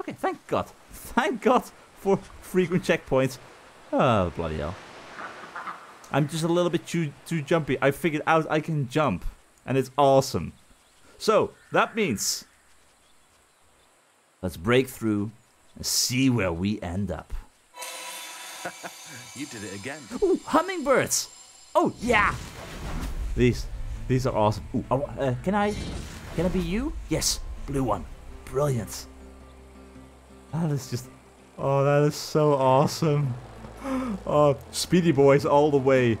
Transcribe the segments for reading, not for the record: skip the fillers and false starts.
Okay, thank God. Thank God for frequent checkpoints. Oh, bloody hell. I'm just a little bit too jumpy. I figured out I can jump, and it's awesome. So, that means... let's break through and see where we end up. You did it again. Ooh, hummingbirds! Oh, yeah! These are awesome. Ooh, can I be you? Yes, blue one. Brilliant. That is just... oh, that is so awesome. Oh, speedy boys all the way.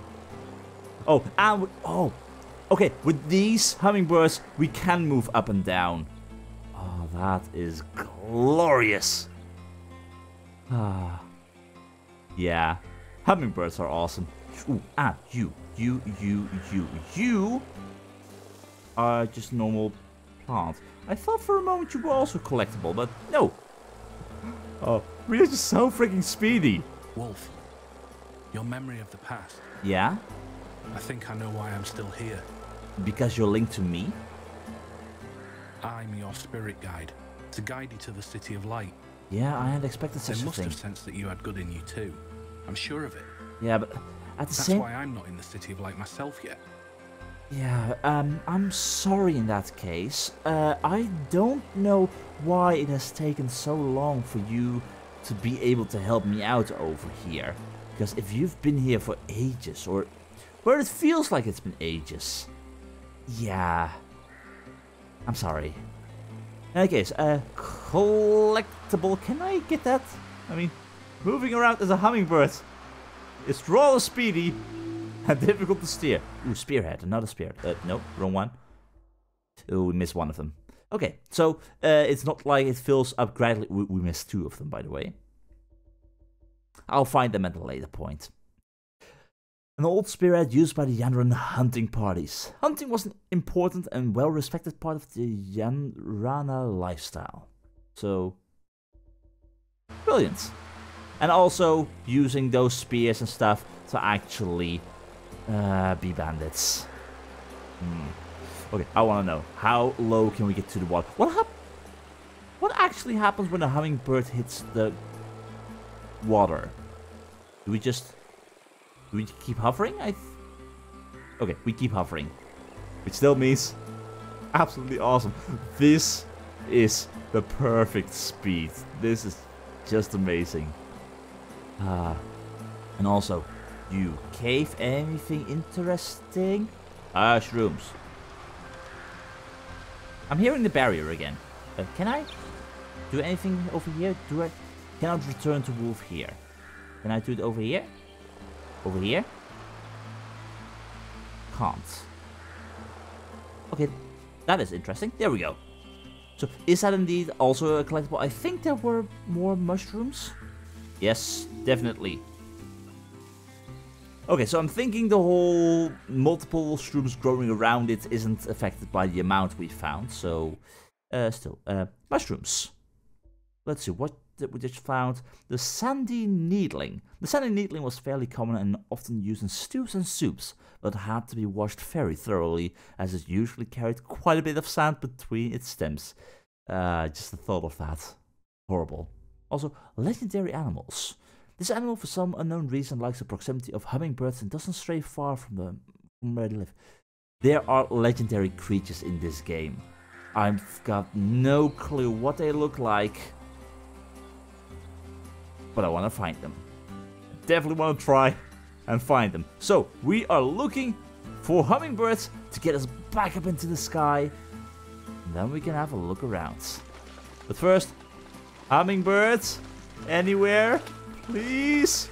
Oh, and... oh, okay, with these hummingbirds, we can move up and down. Oh, that is glorious. Ah. Yeah, hummingbirds are awesome. Ooh, ah, you are just normal plants. I thought for a moment you were also collectible, but no. Oh, we are just so freaking speedy. Wolf, your memory of the past. Yeah? I think I know why I'm still here. Because you're linked to me? I'm your spirit guide, to guide you to the City of Light. Yeah, I had expected such a thing. They must have sensed that you had good in you too. I'm sure of it. Yeah, but at the same... that's why I'm not in the City of Light myself yet. Yeah, I'm sorry in that case. I don't know why it has taken so long for you to be able to help me out over here. Because if you've been here for ages, or... where it feels like it's been ages. Yeah. I'm sorry. In any case, collectible, can I get that? I mean, moving around as a hummingbird. It's rather speedy and difficult to steer. Ooh, spearhead, another spearhead. No, wrong one. Ooh, we missed one of them. Okay, so it's not like it fills up gradually. We missed two of them, by the way. I'll find them at a later point. An old spearhead used by the Yanran hunting parties. Hunting was an important and well-respected part of the Yanrana lifestyle. So, brilliant. And also using those spears and stuff to actually be bandits. Hmm. Okay, I want to know, how low can we get to the water? What actually happens when a hummingbird hits the water? Do we just... do we keep hovering? Okay, we keep hovering. Which still means absolutely awesome. This is the perfect speed. This is just amazing. And also, you cave anything interesting? Shrooms. I'm hearing the barrier again. Can I do anything over here? Cannot return to wolf here. Can I do it over here? Over here? Can't. Okay, that is interesting. There we go. So, is that indeed also a collectible? I think there were more mushrooms. Yes, definitely. Okay, so I'm thinking the whole multiple shrooms growing around it isn't affected by the amount we found. So, mushrooms. Let's see, what did we just found? The sandy needling. The sandy needling was fairly common and often used in stews and soups, but had to be washed very thoroughly, as it usually carried quite a bit of sand between its stems. Just the thought of that. Horrible. Also, legendary animals. This animal, for some unknown reason, likes the proximity of hummingbirds and doesn't stray far from where they live. There are legendary creatures in this game. I've got no clue what they look like, but I want to find them. Definitely want to try and find them. So we are looking for hummingbirds to get us back up into the sky, and then we can have a look around. But first, hummingbirds, anywhere, please.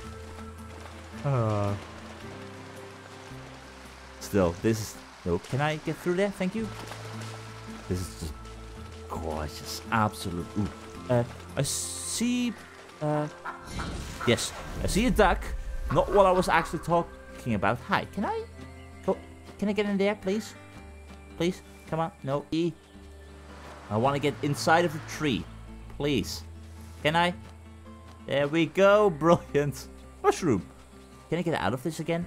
Still, this is... no, can I get through there? Thank you. This is just gorgeous, absolute. Ooh. I see... yes, I see a duck. Not what I was actually talking about. Hi, can I go? Can I get in there, please? Please, come on. No, E. I want to get inside of the tree, please. Can I? There we go. Brilliant. Mushroom. Can I get out of this again?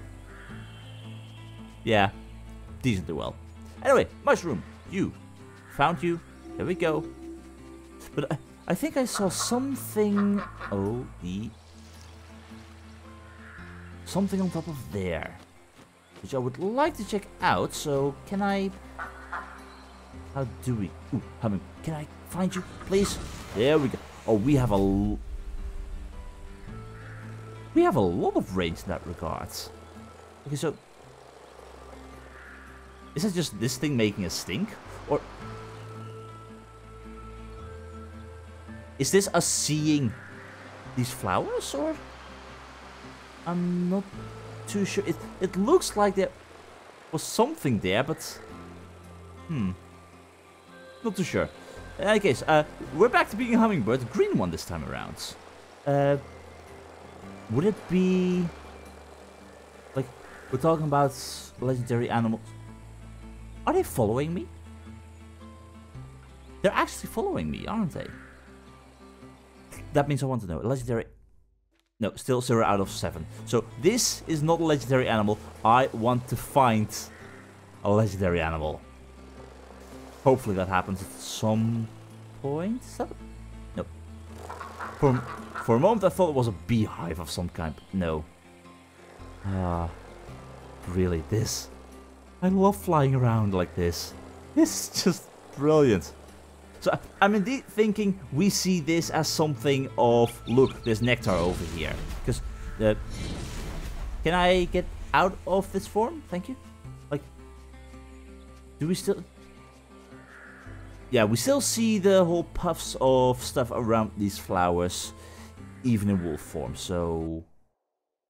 Yeah, decently well. Anyway, mushroom. You. Found you. There we go. But I think I saw something... Oh, the... something on top of there, which I would like to check out, so can I... How do we... Ooh, humming. Can I find you, please? There we go. Oh, we have a... we have a lot of range in that regard. Okay, so... is it just this thing making us stink? Or... is this us seeing these flowers, or...? I'm not too sure. It looks like there was something there, but... hmm. Not too sure. In any case, we're back to being a hummingbird. Green one this time around. Would it be... like, we're talking about legendary animals. Are they following me? They're actually following me, aren't they? That means I want to know. Legendary... no, still 0 out of 7. So this is not a legendary animal. I want to find a legendary animal. Hopefully that happens at some point. No. For a moment I thought it was a beehive of some kind. No. Ah, really, this. I love flying around like this. This is just brilliant. So I'm indeed thinking we see this as something of, look, there's nectar over here. Because, can I get out of this form? Thank you. Like, do we still... yeah, we still see the whole puffs of stuff around these flowers, even in wolf form, so...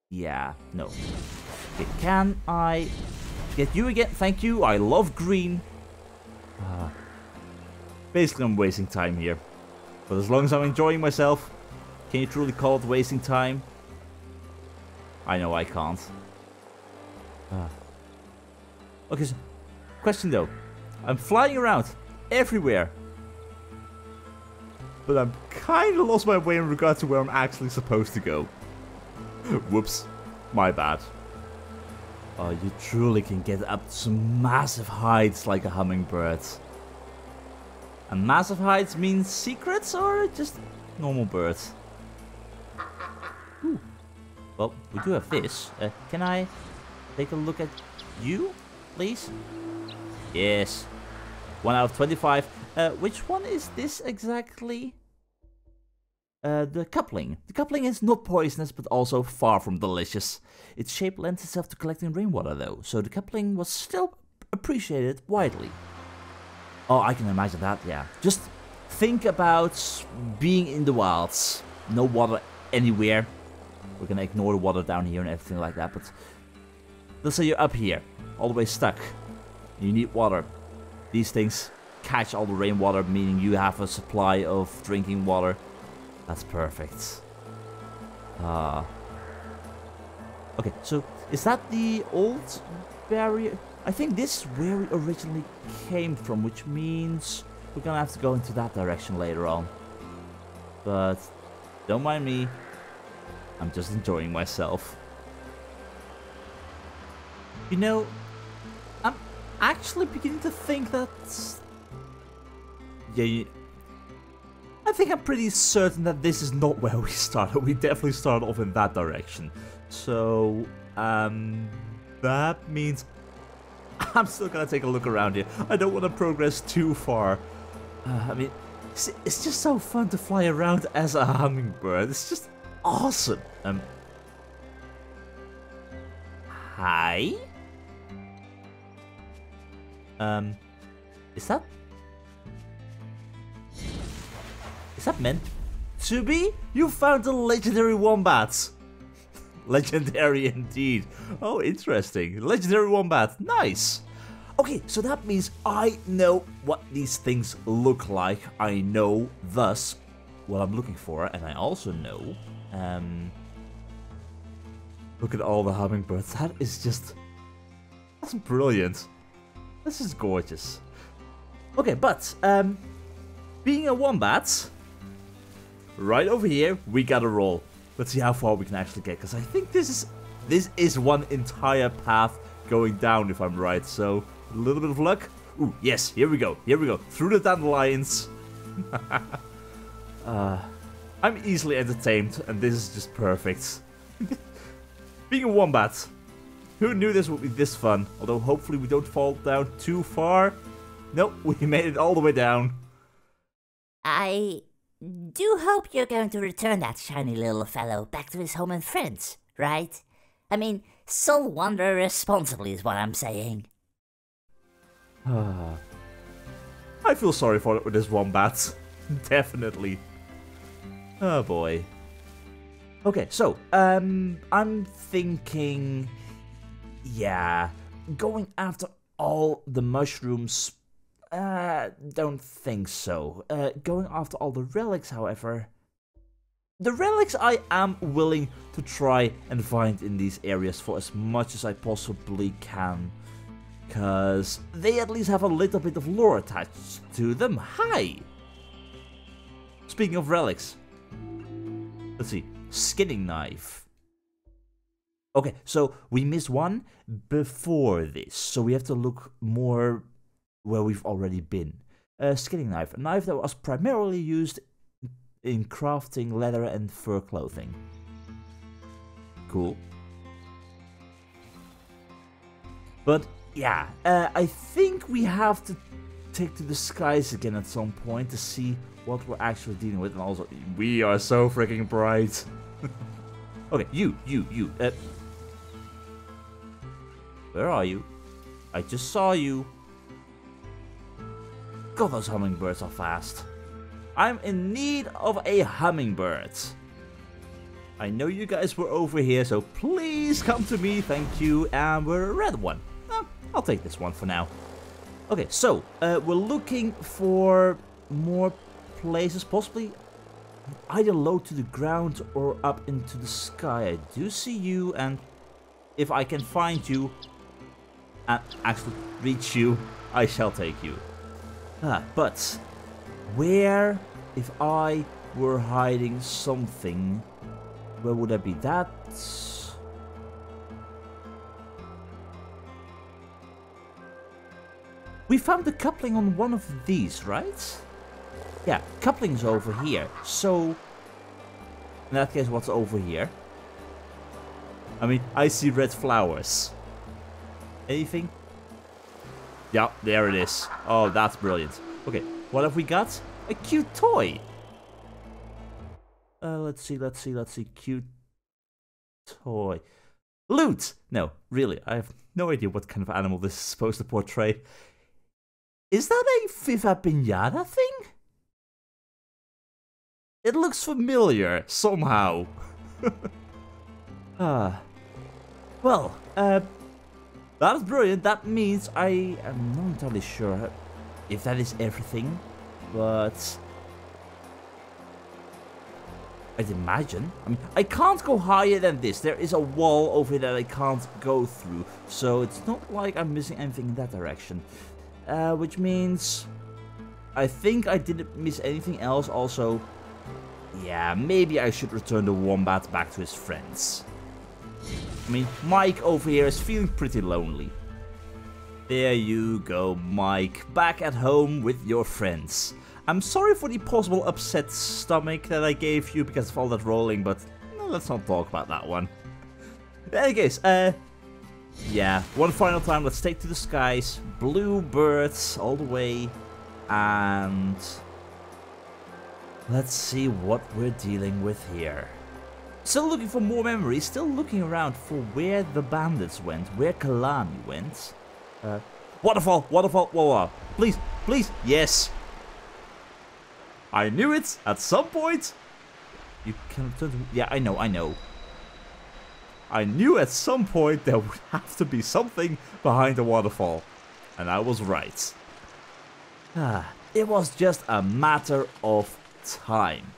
yeah, no. Okay, can I get you again? Thank you, I love green. Basically, I'm wasting time here. But as long as I'm enjoying myself, can you truly call it wasting time? I know I can't. Okay, so question though. I'm flying around everywhere. But I'm kind of lost my way in regard to where I'm actually supposed to go. Whoops. My bad. Oh, you truly can get up to some massive heights like a hummingbird. And massive heights mean secrets or just normal birds? Ooh. Well, we do have this. Can I take a look at you, please? Yes. 1 out of 25. Which one is this exactly? The coupling. The coupling is not poisonous, but also far from delicious. Its shape lends itself to collecting rainwater, though, so the coupling was still appreciated widely. Oh, I can imagine that, yeah. Just think about being in the wilds. No water anywhere. We're gonna ignore the water down here and everything like that, but... let's say you're up here, all the way stuck. You need water. These things catch all the rainwater, meaning you have a supply of drinking water. That's perfect. Okay, so is that the old barrier? I think this is where we originally came from, which means we're gonna have to go into that direction later on. But don't mind me, I'm just enjoying myself. You know, I'm actually beginning to think that... yeah, I think I'm pretty certain that this is not where we started. We definitely started off in that direction. So, that means... I'm still gonna take a look around here. I don't want to progress too far. I mean, it's just so fun to fly around as a hummingbird. It's just awesome. Hi? Is that... is that meant to be? You found a legendary wombat. Legendary indeed. Oh, interesting. Legendary wombat. Nice. Okay, so that means I know what these things look like. I know, thus, what I'm looking for. And I also know... look at all the hummingbirds. That is just... that's brilliant. This is gorgeous. Okay, but... being a wombat... right over here, we gotta roll. Let's see how far we can actually get, because I think this is one entire path going down, if I'm right. So a little bit of luck. Ooh, yes, here we go. Here we go through the dandelions. I'm easily entertained, and this is just perfect. Being a wombat. Who knew this would be this fun? Although hopefully we don't fall down too far. Nope, we made it all the way down. I do hope you're going to return that shiny little fellow back to his home and friends, right? I mean, soul wander responsibly is what I'm saying. I feel sorry for it with this wombat. Definitely. Oh boy. Okay, so, I'm thinking... yeah, going after all the mushrooms... don't think so. Going after all the relics, however... the relics I am willing to try and find in these areas for as much as I possibly can. Because they at least have a little bit of lore attached to them. Hi! Speaking of relics... let's see. Skinning knife. Okay, so we missed one before this. So we have to look more where we've already been. Skinning knife. A knife that was primarily used in crafting leather and fur clothing. Cool. But yeah, I think we have to take to the skies again at some point to see what we're actually dealing with. And also, we are so freaking bright. Okay, you. Where are you? I just saw you. God, those hummingbirds are fast. I'm in need of a hummingbird. I know you guys were over here, so please come to me, thank you. And we're a red one. I'll take this one for now. Okay, so we're looking for more places, possibly either low to the ground or up into the sky. I do see you, and if I can find you and actually reach you, I shall take you. But where, if I were hiding something, where would I be? That... we found the coupling on one of these, right? Yeah, coupling's over here. So, in that case, what's over here? I mean, I see red flowers. Anything? Yeah, there it is. Oh, that's brilliant. Okay, what have we got? A cute toy. Let's see. Cute toy. Loot! No, really, I have no idea what kind of animal this is supposed to portray. Is that a Viva Pinata thing? It looks familiar, somehow. Well, that's brilliant. That means I am not entirely sure if that is everything, but... I'd imagine. I mean, I can't go higher than this. There is a wall over there that I can't go through, so it's not like I'm missing anything in that direction. Which means I think I didn't miss anything else. Also, yeah, maybe I should return the wombat back to his friends. I mean, Mike over here is feeling pretty lonely. There you go, Mike, back at home with your friends. I'm sorry for the possible upset stomach that I gave you because of all that rolling, but no, let's not talk about that one. In any case, yeah, one final time, let's take to the skies. Blue birds all the way. And let's see what we're dealing with here. Still looking for more memories, still looking around for where the bandits went, where Kalani went. Waterfall, whoa. Please, yes. I knew it at some point. You can return to... yeah, I know. I knew at some point there would have to be something behind the waterfall. And I was right. It was just a matter of time.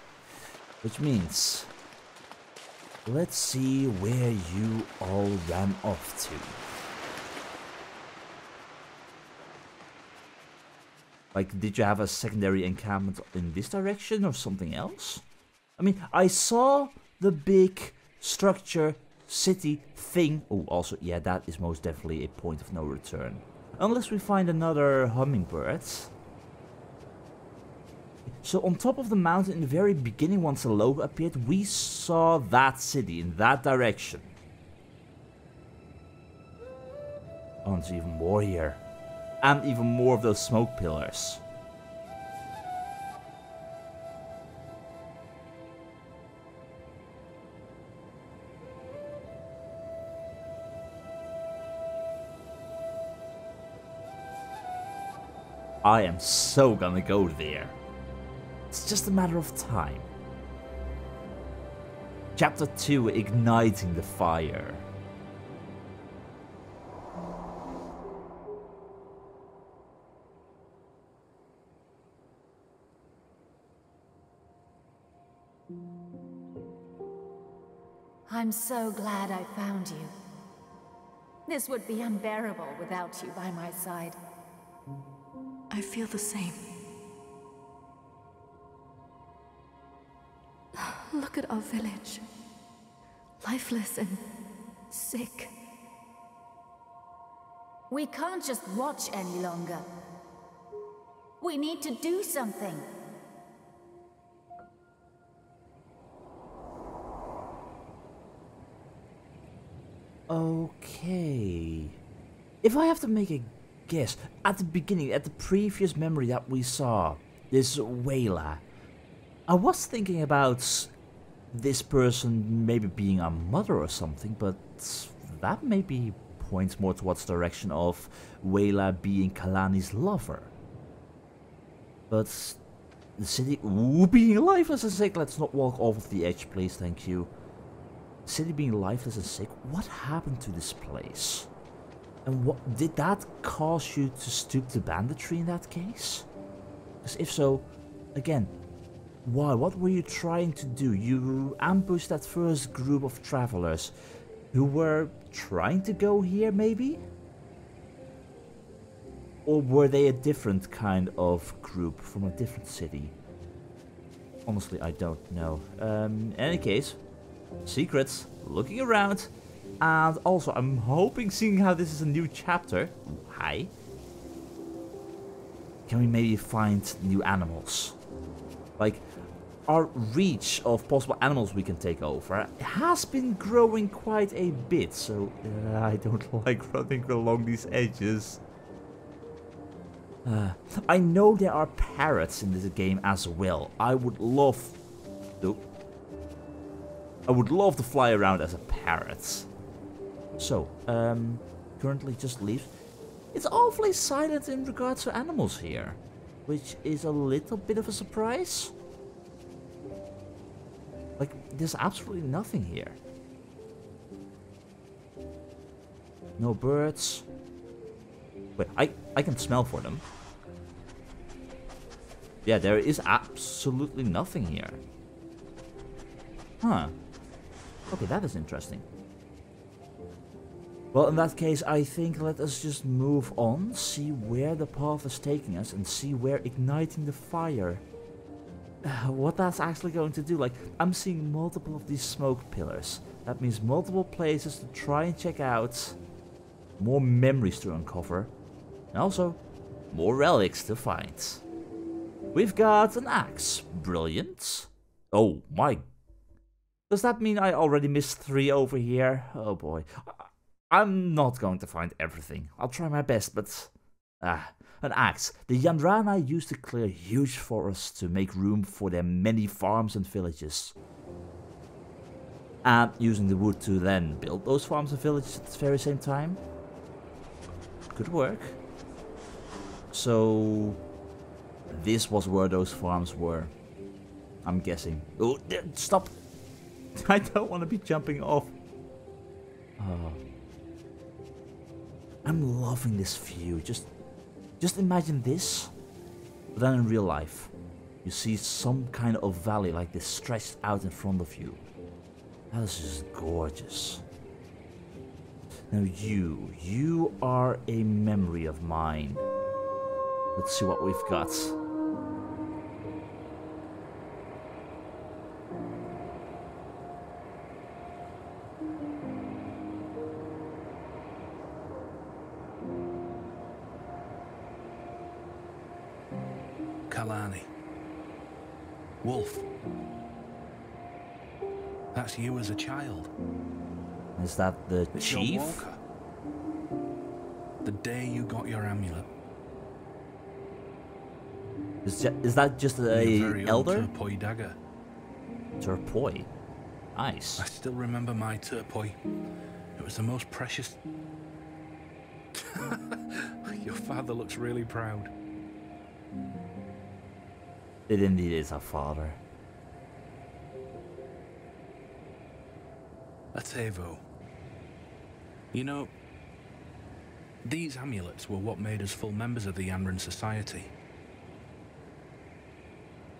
Which means... let's see where you all ran off to. Like, did you have a secondary encampment in this direction or something else? I mean, I saw the big structure... city thing. Oh, also, yeah, that is most definitely a point of no return. Unless we find another hummingbird. So on top of the mountain in the very beginning, once the logo appeared, we saw that city in that direction. Oh, there's even more here. And even more of those smoke pillars. I am so gonna go there. It's just a matter of time. Chapter 2, Igniting the Fire. I'm so glad I found you. This would be unbearable without you by my side. I feel the same. Look at our village. Lifeless and sick. We can't just watch any longer. We need to do something. Okay. If I have to make a guess, at the beginning, at the previous memory that we saw, this Weyla, I was thinking about this person maybe being our mother or something, but that maybe points more towards the direction of Weyla being Kalani's lover. But the city, ooh, being lifeless and sick, let's not walk off of the edge, please, thank you. The city being lifeless and sick, what happened to this place? And what did that cause you to stoop to banditry in that case? Because if so, again, why? What were you trying to do? You ambushed that first group of travelers who were trying to go here, maybe? Or were they a different kind of group from a different city? Honestly, I don't know. In any case, secrets, looking around. And also, I'm hoping, seeing how this is a new chapter, hi, can we maybe find new animals? Like, our reach of possible animals we can take over has been growing quite a bit, so I don't like running along these edges. I know there are parrots in this game as well. I would love to fly around as a parrot. So, currently just leaves. It's awfully silent in regards to animals here, which is a little bit of a surprise. Like, there's absolutely nothing here. No birds. Wait, I can smell for them. Yeah, there is absolutely nothing here. Huh. Okay, that is interesting. Well, in that case, I think let us just move on, see where the path is taking us, and see where igniting the fire. What that's actually going to do. Like, I'm seeing multiple of these smoke pillars. That means multiple places to try and check out, more memories to uncover, and also more relics to find. We've got an axe. Brilliant. Oh my. Does that mean I already missed 3 over here? Oh boy. I'm not going to find everything. I'll try my best, but... an axe. The Yanrana used to clear huge forests to make room for their many farms and villages. And using the wood to then build those farms and villages at the very same time. Good work. So... this was where those farms were. I'm guessing. Oh, stop! I don't want to be jumping off. Oh. I'm loving this view. Just imagine this, but then in real life, you see some kind of valley like this stretched out in front of you. That is just gorgeous. Now you are a memory of mine. Let's see what we've got. Wolf. That's you as a child. Is that the chief? Walker. The day you got your amulet. Is that just a elder? Turpoi dagger. Turpoi? Nice. I still remember my Turpoi. It was the most precious. Your father looks really proud. It indeed is our father. Atevo. You know, these amulets were what made us full members of the Yanrana Society.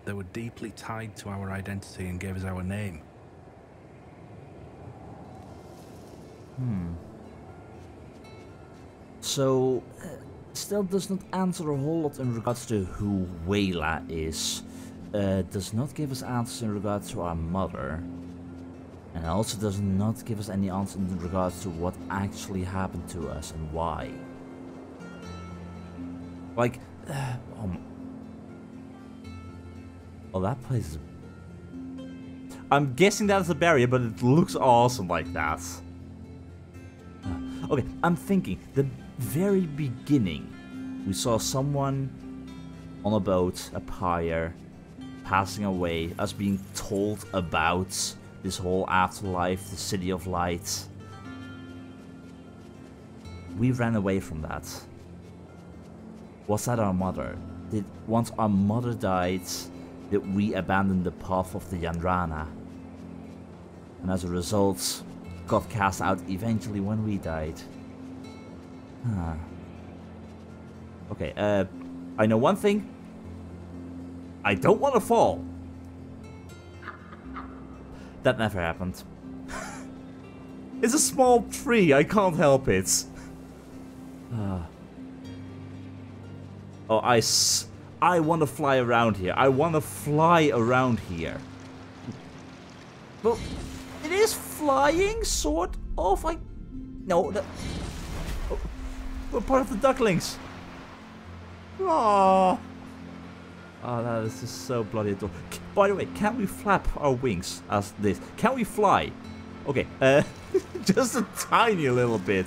They were deeply tied to our identity and gave us our name. Hmm. So, still does not answer a whole lot in regards to who Weyla is. Does not give us answers in regards to our mother. And also does not give us any answer in regards to what actually happened to us and why. Like, well, that place is... I'm guessing that's a barrier, but it looks awesome like that. Okay, I'm thinking, the very beginning, we saw someone on a boat up higher, passing away, us being told about this whole afterlife, the City of Light. We ran away from that. Was that our mother? Once our mother died, did we abandon the path of the Yanrana? And as a result, got cast out eventually when we died. Huh. Okay, I know one thing. I don't want to fall. That never happened. It's a small tree, I can't help it. Oh, I want to fly around here. I want to fly around here. Well, it is flying, sort of. No, that... Oh, we're part of the ducklings. Aww. Oh, that is just so bloody adorable. By the way, can we flap our wings as this? Can we fly? Okay, just a tiny little bit.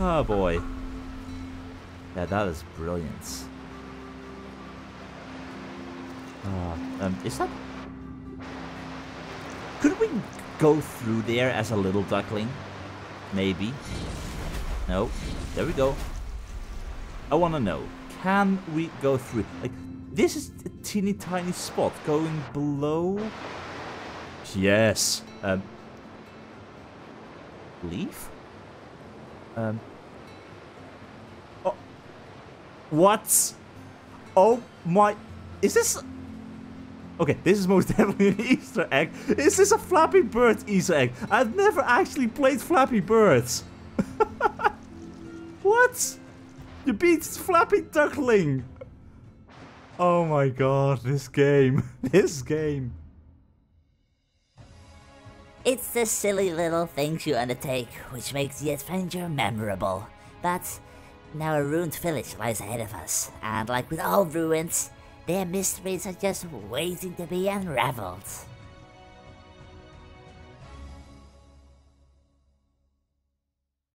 Oh boy. Yeah, that is brilliant. Is that... Could we go through there as a little duckling? Maybe. No. There we go. I wanna know. Can we go through? Like, this is a teeny tiny spot going below. Yes. Leave? Oh. What? Oh my. Is this. Okay, this is most definitely an Easter egg. Is this a Flappy Bird Easter egg? I've never actually played Flappy Birds. What? You beat Flappy Duckling! Oh my god, this game. This game. It's the silly little things you undertake which makes the adventure memorable. But now a ruined village lies ahead of us, and like with all ruins, their mysteries are just waiting to be unraveled.